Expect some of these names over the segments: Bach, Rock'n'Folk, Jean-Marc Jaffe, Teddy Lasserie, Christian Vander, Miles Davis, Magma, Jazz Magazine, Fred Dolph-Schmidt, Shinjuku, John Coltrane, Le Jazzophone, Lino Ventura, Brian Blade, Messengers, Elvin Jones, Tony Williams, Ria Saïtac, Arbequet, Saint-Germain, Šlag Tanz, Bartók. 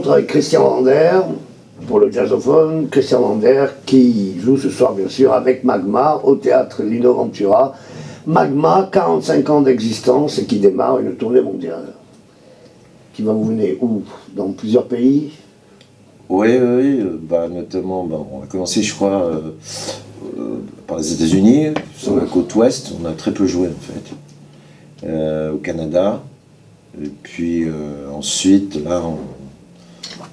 rencontre avec Christian Vander pour le jazzophone, Christian Vander qui joue ce soir bien sûr avec Magma au théâtre Lino Ventura. Magma, 45 ans d'existence et qui démarre une tournée mondiale qui va vous mener où? Dans plusieurs pays? Oui, bah, notamment, bah, on a commencé je crois par les États-Unis, sur la côte ouest, on a très peu joué en fait, au Canada. Et puis ensuite, là,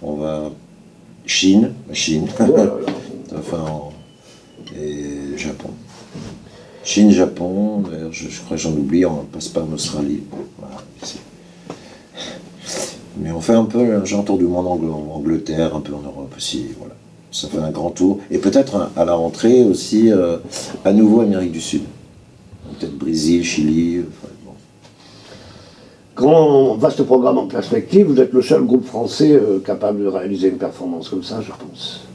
on va Chine, enfin, et Japon. Chine, Japon, d'ailleurs, je crois que j'en oublie, on passe pas en Australie. Voilà, mais on fait un peu un genre tour du monde en Angleterre, un peu en Europe aussi, voilà. Ça fait un grand tour. Et peut-être à la rentrée aussi, à nouveau Amérique du Sud. Peut-être Brésil, Chili, enfin, bon. Grand vaste programme en perspective, vous êtes le seul groupe français capable de réaliser une performance comme ça, je pense.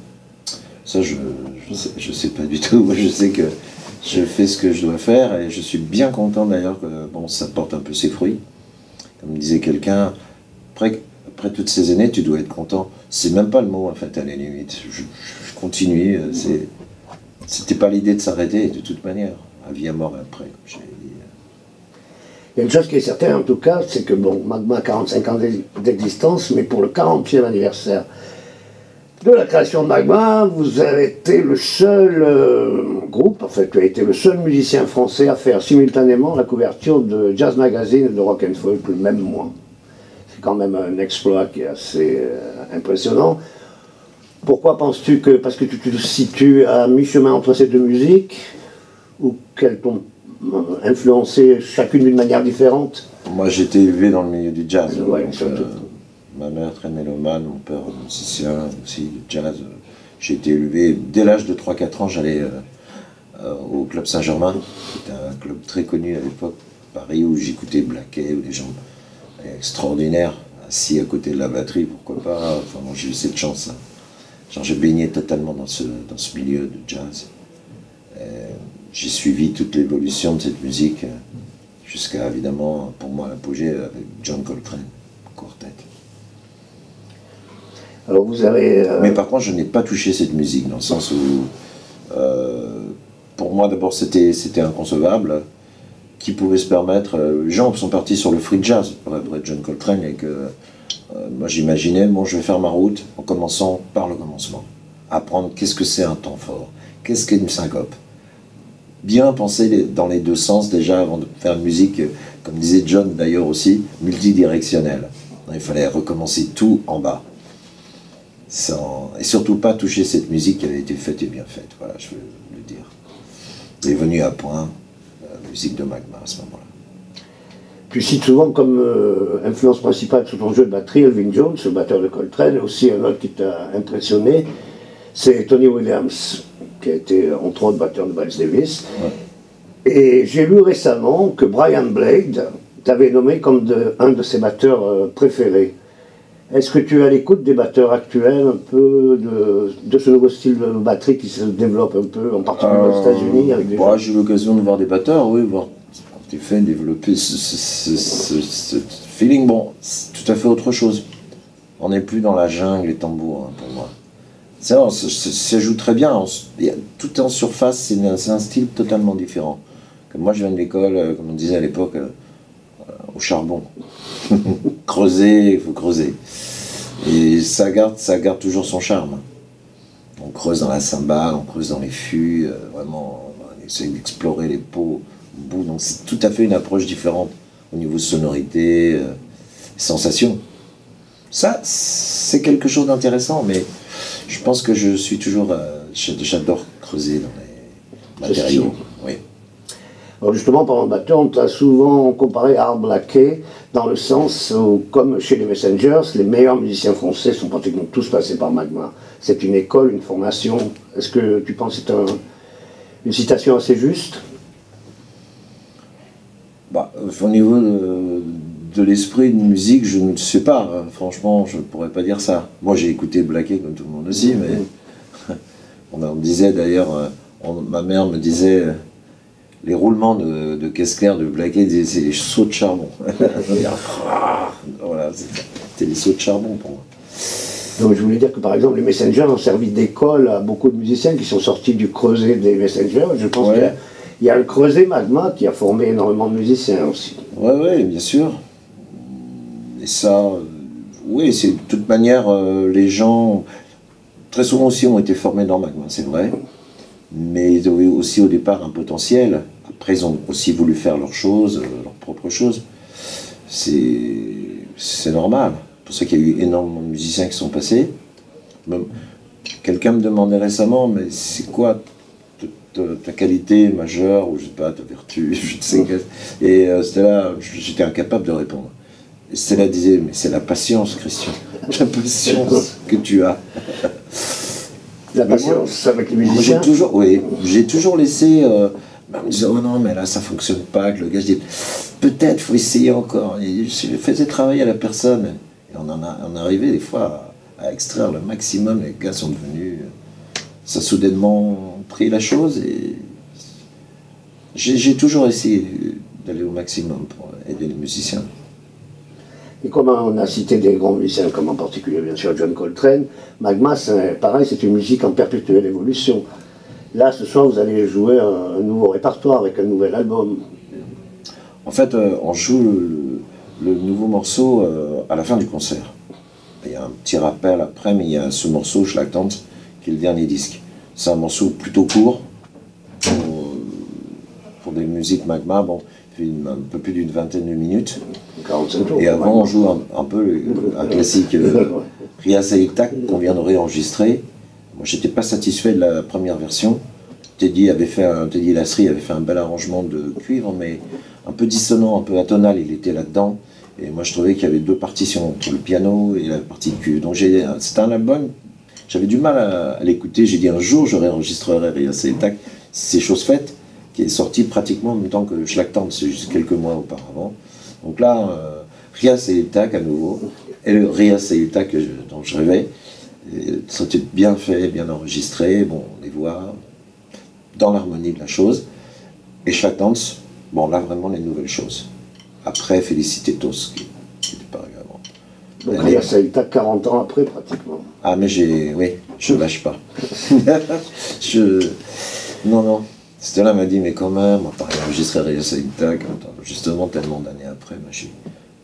Ça, je sais pas du tout. Moi, je sais que je fais ce que je dois faire et je suis bien content d'ailleurs que bon, ça porte un peu ses fruits. Comme disait quelqu'un, après toutes ces années, tu dois être content. C'est même pas le mot en fait, à la limite. Je continue. C'était pas l'idée de s'arrêter de toute manière, à vie à mort après, comme j'avais dit. Il y a une chose qui est certaine, en tout cas, c'est que, bon, Magma a 45 ans d'existence, mais pour le 40e anniversaire de la création de Magma, vous avez été le seul groupe, en fait, tu as été le seul musicien français à faire simultanément la couverture de Jazz Magazine et de Rock'n'Folk le même mois. C'est quand même un exploit qui est assez impressionnant. Pourquoi penses-tu que, parce que tu te situes à mi-chemin entre ces deux musiques, ou qu'elles t'ont influencer chacune d'une manière différente? Moi j'étais élevé dans le milieu du jazz, donc, ma mère très mélomane, mon père musicien aussi du jazz. J'ai été élevé, dès l'âge de 3-4 ans j'allais au club Saint-Germain, c'était un club très connu à l'époque, Paris, où j'écoutais Blaquet, où les gens extraordinaires, assis à côté de la batterie, pourquoi pas, enfin bon, j'ai eu cette chance, hein. Genre j'ai baigné totalement dans ce milieu de jazz. J'ai suivi toute l'évolution de cette musique jusqu'à, évidemment, pour moi, l'apogée avec John Coltrane, quartet. Alors vous avez... Mais par contre, je n'ai pas touché cette musique, dans le sens où, pour moi, d'abord, c'était inconcevable. Qui pouvait se permettre... Les gens sont partis sur le free jazz, après John Coltrane, et que moi, j'imaginais, bon, je vais faire ma route en commençant par le commencement. Apprendre qu'est-ce que c'est un temps fort, qu'est-ce qu'est une syncope. Bien penser dans les deux sens déjà avant de faire une musique, comme disait John d'ailleurs aussi, multidirectionnelle. Il fallait recommencer tout en bas. Et surtout pas toucher cette musique qui avait été faite et bien faite, voilà, je veux le dire. C'est venu à point la musique de Magma à ce moment-là. Tu cites souvent comme influence principale sur ton jeu de batterie Elvin Jones, le batteur de Coltrane, aussi un autre qui t'a impressionné, c'est Tony Williams, qui a été entre autres batteur de Miles Davis. Ouais. Et j'ai lu récemment que Brian Blade t'avait nommé comme un de ses batteurs préférés. Est-ce que tu es à l'écoute des batteurs actuels, un peu de ce nouveau style de batterie qui se développe un peu, en particulier aux États-Unis? Moi, j'ai eu l'occasion de voir des batteurs, oui, voir des faits développer ce feeling. Bon, c'est tout à fait autre chose. On n'est plus dans la jungle et tambours, hein, pour moi. Ça joue très bien, tout en surface, c'est un style totalement différent. Comme moi je viens de l'école, comme on disait à l'époque, au charbon. Creuser, il faut creuser. Et ça garde toujours son charme. On creuse dans la cymbale, on creuse dans les fûts, vraiment, on essaie d'explorer les peaux, bout. Donc c'est tout à fait une approche différente au niveau sonorité, sensation. Ça, c'est quelque chose d'intéressant, mais je pense que je suis toujours... J'adore creuser dans les matériaux. Oui. Alors justement, par le batteur, on t'a souvent comparé à Arbequet, dans le sens où, comme chez les Messengers, les meilleurs musiciens français sont pratiquement tous passés par Magma. C'est une école, une formation. Est-ce que tu penses que c'est une citation assez juste? Bah, au niveau de l'esprit de musique, je ne sais pas, franchement, je ne pourrais pas dire ça. Moi, j'ai écouté Blaquet comme tout le monde aussi, mais on me disait d'ailleurs, ma mère me disait, les roulements de caisse claire de Blaquet, c'est les sauts de charbon. Voilà, c'était les sauts de charbon pour moi. Donc je voulais dire que par exemple les Messengers ont servi d'école à beaucoup de musiciens qui sont sortis du creuset des Messengers. Je pense qu'il y a le creuset Magma qui a formé énormément de musiciens aussi. Oui, oui, bien sûr. Et ça, oui, c'est de toute manière, les gens, très souvent aussi, ont été formés dans Magma, c'est vrai. Mais ils avaient aussi au départ un potentiel. Après, ils ont aussi voulu faire leurs choses, leurs propres choses. C'est normal. C'est pour ça qu'il y a eu énormément de musiciens qui sont passés. Quelqu'un me demandait récemment, mais c'est quoi ta qualité majeure, ou je sais pas, ta vertu, je ne sais quoi. Et c'était là, j'étais incapable de répondre. Et Stella disait, mais c'est la patience, Christian, la patience que tu as. La patience avec les musiciens. J'ai toujours laissé, en me disant, oh non, mais là, ça ne fonctionne pas, que le gars, je dis, peut-être, il faut essayer encore. Et je faisais travailler à la personne. Et on arrivait des fois à extraire le maximum. Les gars sont devenus, ça a soudainement pris la chose. Et j'ai toujours essayé d'aller au maximum pour aider les musiciens. Et comme on a cité des grands musiciens, comme en particulier bien sûr John Coltrane, Magma, pareil, c'est une musique en perpétuelle évolution. Là, ce soir, vous allez jouer un nouveau répertoire avec un nouvel album. En fait, on joue le nouveau morceau à la fin du concert. Il y a un petit rappel après, mais il y a ce morceau, Šlag Tanz, qui est le dernier disque. C'est un morceau plutôt court pour des musiques Magma. Bon, un peu plus d'une vingtaine de minutes. 45 jours, et avant, on joue un peu un classique Ria Saïtac qu'on vient de réenregistrer. Moi, j'étais pas satisfait de la première version. Teddy Lasserie avait fait un bel arrangement de cuivre, mais un peu dissonant, un peu atonal, il était là-dedans. Et moi, je trouvais qu'il y avait deux partitions, entre le piano et la partie de cuivre. Donc, c'était un album, j'avais du mal à l'écouter. J'ai dit, un jour, je réenregistrerai Ria Saïtac. C'est chose faite, qui est sorti pratiquement en même temps que Šlag Tanz, c'est juste quelques mois auparavant. Donc là, Ria Saïtac à nouveau, et le Ria Saïtac dont je rêvais, c'était bien fait, bien enregistré, bon, on les voit dans l'harmonie de la chose. Et Šlag Tanz, bon là vraiment les nouvelles choses. Après Felicitetos, qui n'était pas agréable. Donc Ria Saïtac 40 ans après pratiquement. Ah mais je lâche pas. Non, non. Stella m'a dit, mais quand même, on a enregistré Ria Saïtac, justement tellement d'années après,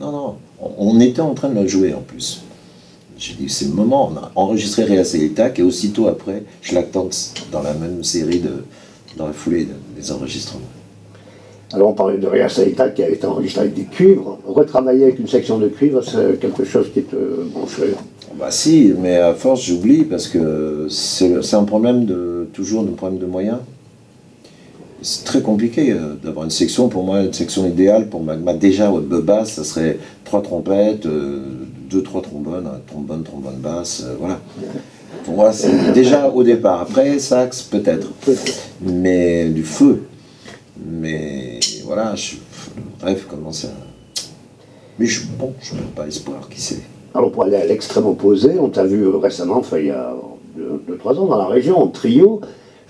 non, non, on était en train de le jouer en plus. J'ai dit, c'est le moment, on a enregistré Ria Saïtac et aussitôt après, Šlag Tanz dans la même série, dans la foulée des enregistrements. Alors on parlait de Ria Saïtac qui avait été enregistré avec des cuivres. Retravailler avec une section de cuivre, c'est quelque chose qui te branchait. Bah si, mais à force j'oublie parce que c'est un problème de moyens. C'est très compliqué d'avoir une section. Pour moi, une section idéale pour Magma, déjà de basse, ça serait 3 trompettes, 2-3 trombones, trombone basse, voilà. Pour moi, c'est déjà au départ. Après, sax, peut-être. Mais du feu. Mais voilà, le rêve commence à... Mais je n'ai pas espoir, qui sait. Alors pour aller à l'extrême opposé, on t'a vu récemment, il y a 2-3 ans, dans la région, en trio,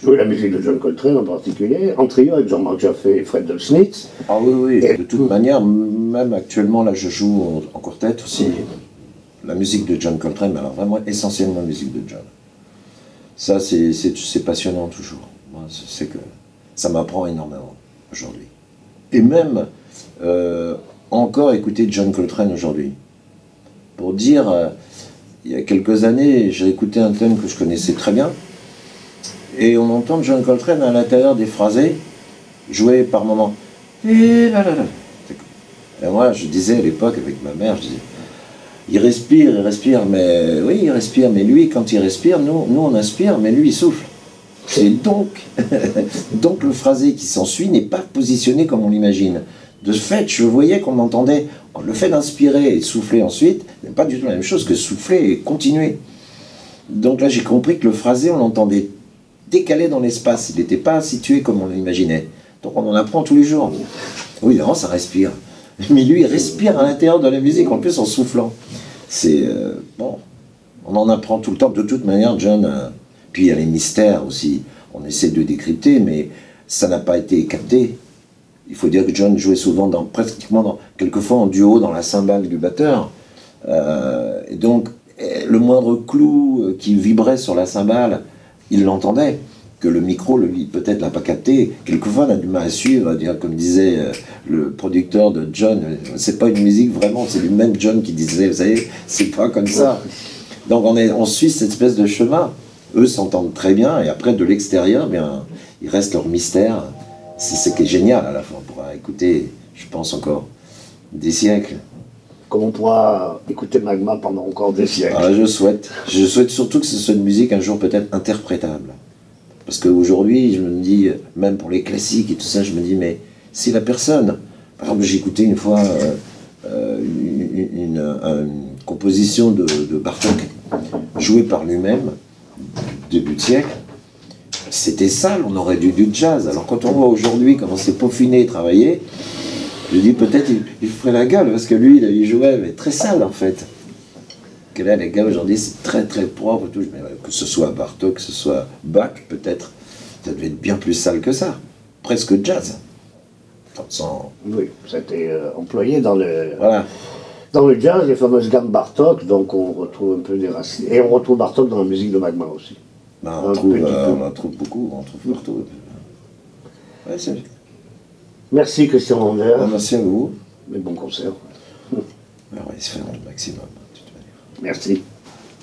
jouer la musique de John Coltrane en particulier, en trio avec Jean-Marc Jaffe et Fred Dolph-Schmidt. Ah oui, oui, et de toute manière, même actuellement, là, je joue en quartet aussi. La musique de John Coltrane, mais alors vraiment essentiellement la musique de John. Ça, c'est passionnant toujours. Moi, c'est que ça m'apprend énormément aujourd'hui. Et même, encore écouter John Coltrane aujourd'hui. Pour dire, il y a quelques années, j'ai écouté un thème que je connaissais très bien, et on entend John Coltrane à l'intérieur des phrasés jouer par moments. Et là, là, là. Et moi, je disais à l'époque avec ma mère, je disais, il respire, mais oui, il respire, mais lui, quand il respire, nous on inspire, mais lui, il souffle. Et donc le phrasé qui s'ensuit n'est pas positionné comme on l'imagine. De fait, je voyais qu'on entendait le fait d'inspirer et souffler ensuite, n'est pas du tout la même chose que souffler et continuer. Donc là, j'ai compris que le phrasé, on l'entendait décalé dans l'espace, il n'était pas situé comme on l'imaginait. Donc on en apprend tous les jours. Oui, non, ça respire. Mais lui, il respire à l'intérieur de la musique, en plus en soufflant. C'est... bon, on en apprend tout le temps. De toute manière, John... puis il y a les mystères aussi. On essaie de décrypter, mais ça n'a pas été capté. Il faut dire que John jouait souvent, pratiquement quelquefois en duo, dans la cymbale du batteur. Et donc, le moindre clou qui vibrait sur la cymbale, il l'entendait, que le micro, lui, peut-être l'a pas capté. Quelquefois, on a du mal à suivre, comme disait le producteur de John, c'est pas une musique vraiment, c'est lui même John qui disait, vous savez, c'est pas comme ça. Donc on suit cette espèce de chemin. Eux s'entendent très bien, et après, de l'extérieur, bien, il reste leur mystère. C'est ce qui est génial à la fin, on pourra écouter, je pense, encore des siècles. Comme on pourra écouter Magma pendant encore des siècles. Alors, je souhaite surtout que ce soit une musique un jour peut-être interprétable. Parce qu'aujourd'hui, je me dis, même pour les classiques et tout ça, je me dis, mais si la personne... Par exemple, j'ai écouté une fois une composition de Bartók, jouée par lui-même, début de siècle. C'était sale, on aurait dû du jazz. Alors quand on voit aujourd'hui comment c'est peaufiné et travaillé, je dis peut-être il ferait la gueule, parce que lui, il jouait mais très sale en fait. Que là, les gars aujourd'hui, c'est très très propre et tout. Mais, que ce soit Bartók, que ce soit Bach, peut-être, ça devait être bien plus sale que ça. Presque jazz. Sans... Oui, c'était employé dans le... Voilà. Dans le jazz, les fameuses gammes Bartók, donc on retrouve un peu des racines. Et on retrouve Bartók dans la musique de Magma aussi. Ben, on en trouve beaucoup, on en trouve partout. Ouais, merci Christian Vander. Ah, merci à vous. Mais bon concert. Alors, il se fait le maximum, de toute manière. Merci.